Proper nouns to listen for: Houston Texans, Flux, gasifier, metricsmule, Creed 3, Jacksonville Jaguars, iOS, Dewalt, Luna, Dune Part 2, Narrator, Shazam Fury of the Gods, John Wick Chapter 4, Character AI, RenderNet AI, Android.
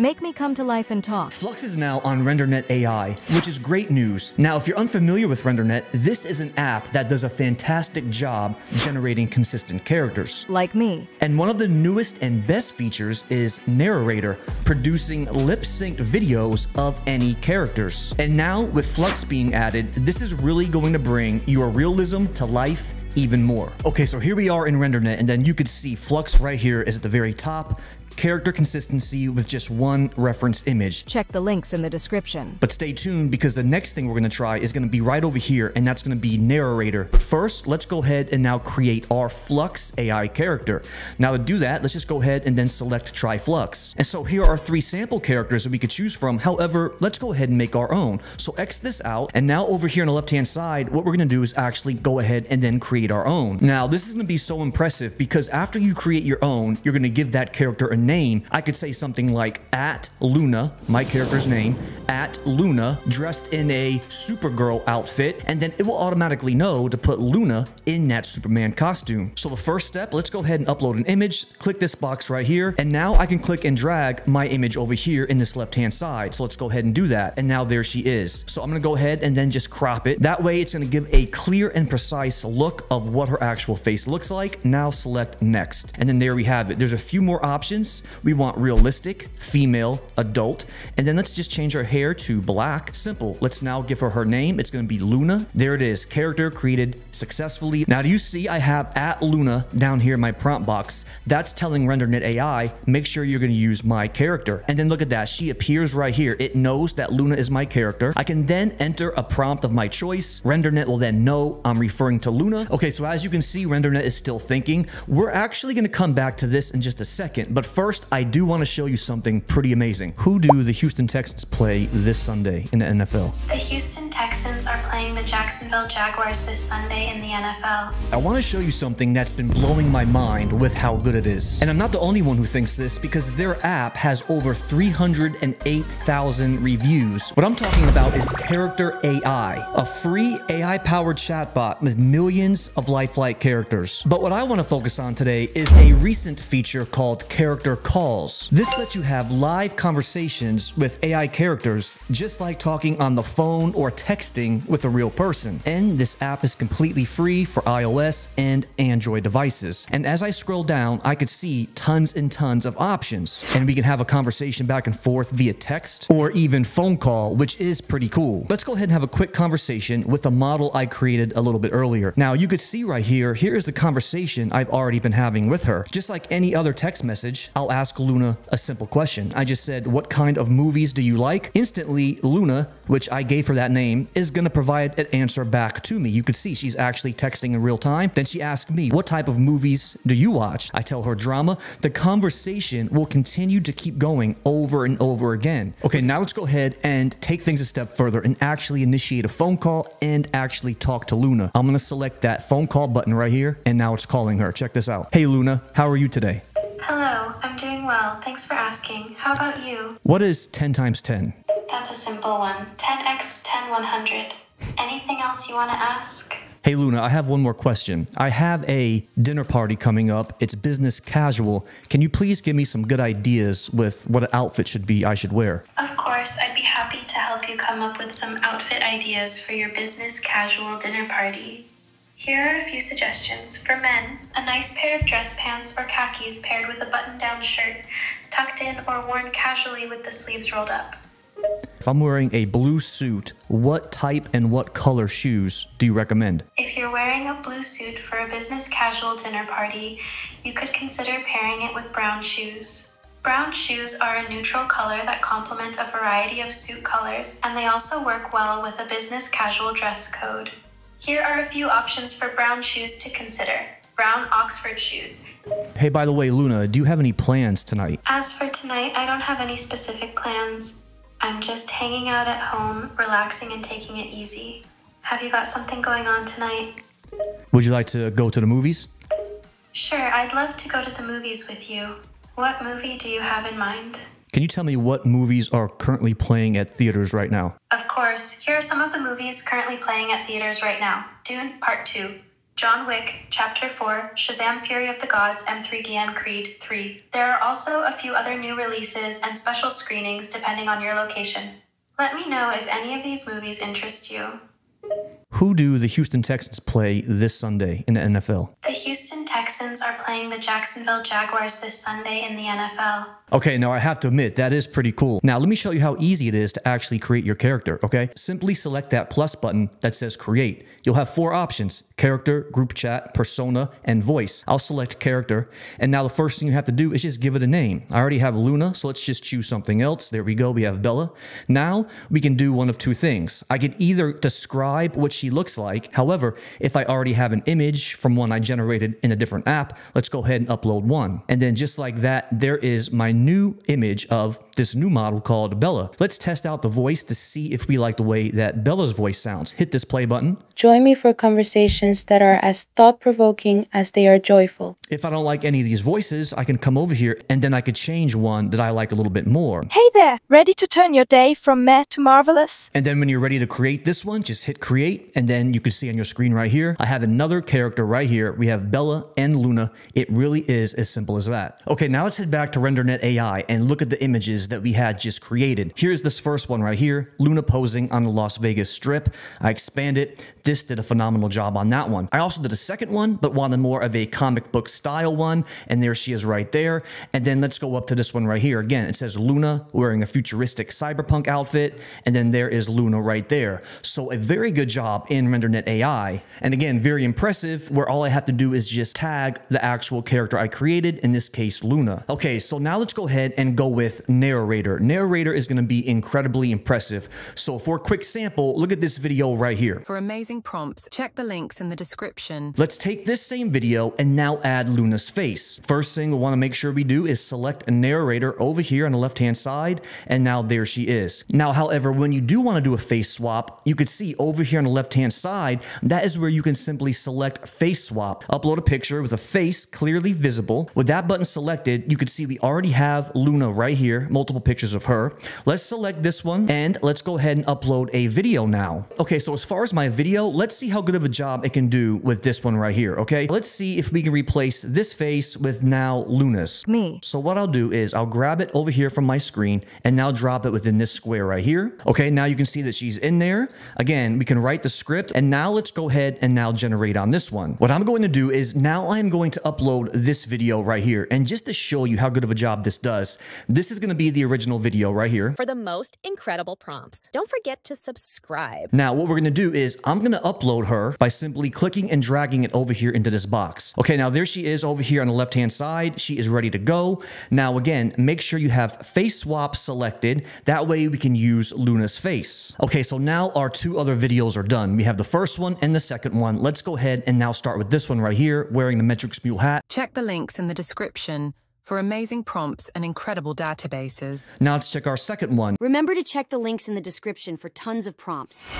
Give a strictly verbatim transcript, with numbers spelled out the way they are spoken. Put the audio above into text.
Make me come to life and talk. Flux is now on RenderNet A I, which is great news. Now, if you're unfamiliar with RenderNet, this is an app that does a fantastic job generating consistent characters. Like me. And one of the newest and best features is Narrator, producing lip-synced videos of any characters. And now, with Flux being added, this is really going to bring your realism to life even more. Okay, so here we are in RenderNet, and then you could see Flux right here is at the very top. Character consistency with just one reference image. Check the links in the description. But stay tuned, because the next thing we're going to try is going to be right over here, and that's going to be Narrator. But first, let's go ahead and now create our Flux A I character. Now to do that, let's just go ahead and then select Try Flux. And so here are three sample characters that we could choose from. However, let's go ahead and make our own. So X this out, and now over here on the left-hand side, what we're going to do is actually go ahead and then create our own. Now this is going to be so impressive, because after you create your own, you're going to give that character a name. Name, I could say something like at Luna, my character's name, at Luna, dressed in a Supergirl outfit, and then it will automatically know to put Luna in that Superman costume. So the first step, let's go ahead and upload an image, click this box right here, and now I can click and drag my image over here in this left-hand side. So let's go ahead and do that, and now there she is. So I'm gonna go ahead and then just crop it. That way it's gonna give a clear and precise look of what her actual face looks like. Now select next, and then there we have it. There's a few more options. We want realistic, female, adult, and then let's just change her hair to black. Simple. Let's now give her her name. It's going to be Luna. There it is. Character created successfully. Now, do you see I have at Luna down here in my prompt box? That's telling RenderNet A I, make sure you're going to use my character. And then look at that. She appears right here. It knows that Luna is my character. I can then enter a prompt of my choice. RenderNet will then know I'm referring to Luna. Okay, so as you can see, RenderNet is still thinking. We're actually going to come back to this in just a second, but first, First, I do want to show you something pretty amazing. Who do the Houston Texans play this Sunday in the N F L? The Houston Texans are playing the Jacksonville Jaguars this Sunday in the N F L. I want to show you something that's been blowing my mind with how good it is. And I'm not the only one who thinks this, because their app has over three hundred eight thousand reviews. What I'm talking about is Character A I, a free A I-powered chatbot with millions of lifelike characters. But what I want to focus on today is a recent feature called Character Calls. This lets you have live conversations with A I characters, just like talking on the phone or texting with a real person. And this app is completely free for iOS and Android devices. And as I scroll down, I could see tons and tons of options. And we can have a conversation back and forth via text or even phone call, which is pretty cool. Let's go ahead and have a quick conversation with the model I created a little bit earlier. Now you could see right here, here's the conversation I've already been having with her. Just like any other text message, I'll ask Luna a simple question. I just said, what kind of movies do you like? Instantly, Luna, which I gave her that name, is going to provide an answer back to me. You could see she's actually texting in real time. Then she asked me, what type of movies do you watch? I tell her drama. The conversation will continue to keep going over and over again. Okay, now let's go ahead and take things a step further and actually initiate a phone call and actually talk to Luna. I'm going to select that phone call button right here, and now it's calling her. Check this out. Hey, Luna, how are you today? Hello, I'm doing well. Thanks for asking. How about you? What is ten times ten? That's a simple one. ten times ten, one hundred. Anything else you want to ask? Hey, Luna, I have one more question. I have a dinner party coming up. It's business casual. Can you please give me some good ideas with what an outfit should be I should wear? Of course, I'd be happy to help you come up with some outfit ideas for your business casual dinner party. Here are a few suggestions. For men, a nice pair of dress pants or khakis paired with a button-down shirt, tucked in or worn casually with the sleeves rolled up. If I'm wearing a blue suit, what type and what color shoes do you recommend? If you're wearing a blue suit for a business casual dinner party, you could consider pairing it with brown shoes. Brown shoes are a neutral color that complement a variety of suit colors, and they also work well with a business casual dress code. Here are a few options for brown shoes to consider. Brown Oxford shoes. Hey, by the way, Luna, do you have any plans tonight? As for tonight, I don't have any specific plans. I'm just hanging out at home, relaxing and taking it easy. Have you got something going on tonight? Would you like to go to the movies? Sure, I'd love to go to the movies with you. What movie do you have in mind? Can you tell me what movies are currently playing at theaters right now? Of course. Here are some of the movies currently playing at theaters right now. Dune Part two, John Wick, Chapter four, Shazam Fury of the Gods, M three G A N, Creed three. There are also a few other new releases and special screenings depending on your location. Let me know if any of these movies interest you. Who do the Houston Texans play this Sunday in the N F L? The Houston Texans are playing the Jacksonville Jaguars this Sunday in the N F L. Okay, now I have to admit, that is pretty cool. Now, let me show you how easy it is to actually create your character, okay? Simply select that plus button that says create. You'll have four options: character, group chat, persona, and voice. I'll select character, and now the first thing you have to do is just give it a name. I already have Luna, so let's just choose something else. There we go, we have Bella. Now, we can do one of two things. I could either describe what she looks like. However, if I already have an image from one I generated in a different app, let's go ahead and upload one. And then just like that, there is my new image of this new model called Bella. Let's test out the voice to see if we like the way that Bella's voice sounds. Hit this play button. Join me for conversations that are as thought-provoking as they are joyful. If I don't like any of these voices, I can come over here and then I could change one that I like a little bit more. Hey there, ready to turn your day from meh to marvelous? And then when you're ready to create this one, just hit create, and then you can see on your screen right here, I have another character right here. We have Bella and Luna. It really is as simple as that. Okay, now let's head back to RenderNet A I and look at the images that we had just created. Here's this first one right here, Luna posing on the Las Vegas Strip. I expand it. This did a phenomenal job on that one. I also did a second one, but wanted more of a comic book style one. And there she is right there. And then let's go up to this one right here. Again, it says Luna wearing a futuristic cyberpunk outfit. And then there is Luna right there. So a very good job in RenderNet A I. And again, very impressive, where all I have to do is just tag the actual character I created, in this case, Luna. Okay, so now let's go ahead and go with Narrator. Narrator is going to be incredibly impressive. So for a quick sample, look at this video right here. For amazing prompts, check the links in the description. Let's take this same video and now add Luna's face. First thing we want to make sure we do is select a Narrator over here on the left-hand side, and now there she is. Now, however, when you do want to do a face swap, you could see over here on the left-hand side, that is where you can simply select face swap. Upload a picture with a face clearly visible. With that button selected, you can see we already have Luna right here, multiple pictures of her. Let's select this one and let's go ahead and upload a video now. Okay, so as far as my video, let's see how good of a job it can do with this one right here, okay? Let's see if we can replace this face with now Luna's. Me. So what I'll do is I'll grab it over here from my screen and now drop it within this square right here. Okay, now you can see that she's in there. Again, we can write the script, and now let's go ahead and now generate on this one. What I'm going to do is now I am going to upload this video right here, and just to show you how good of a job this does, this is going to be the original video right here. For the most incredible prompts, don't forget to subscribe. Now what we're going to do is I'm going to upload her by simply clicking and dragging it over here into this box. Okay, now there she is over here on the left hand side. She is ready to go. Now again, make sure you have face swap selected, that way we can use Luna's face. Okay, so now our two other videos are done. We have the first one and the second one. Let's go ahead and now start with this one right here, wearing the Metrics Mule hat. Check the links in the description for amazing prompts and incredible databases. Now let's check our second one. Remember to check the links in the description for tons of prompts.